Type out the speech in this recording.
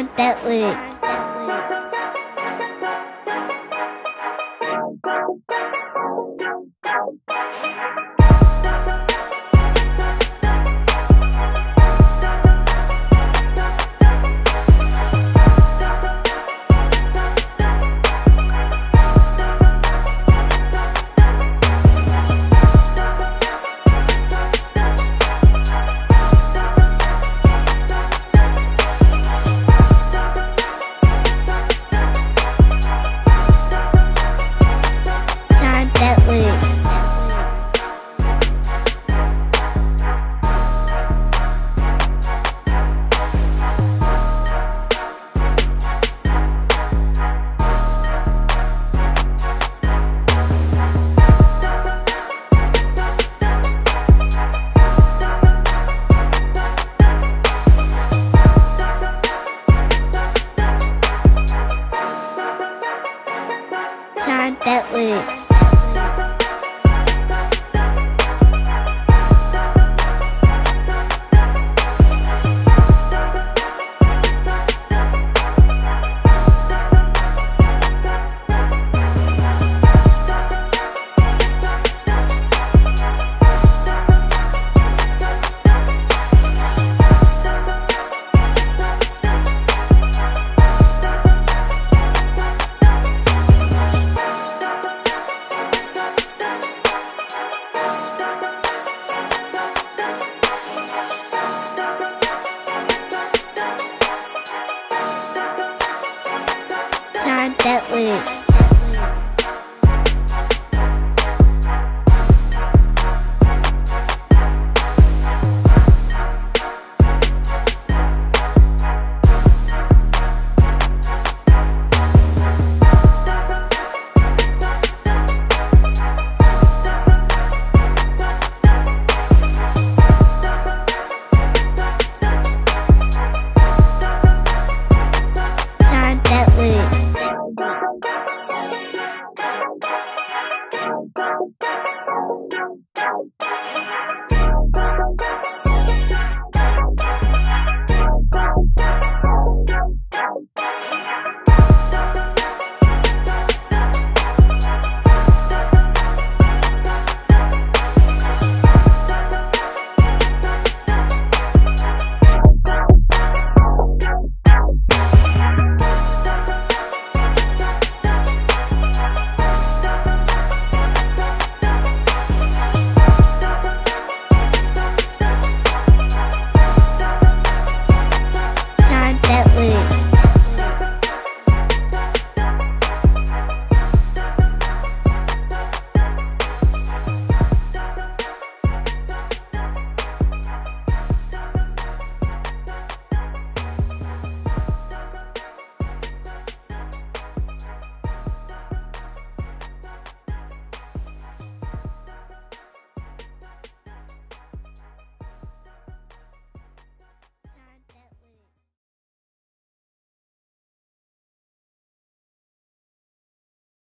Sean Bentley.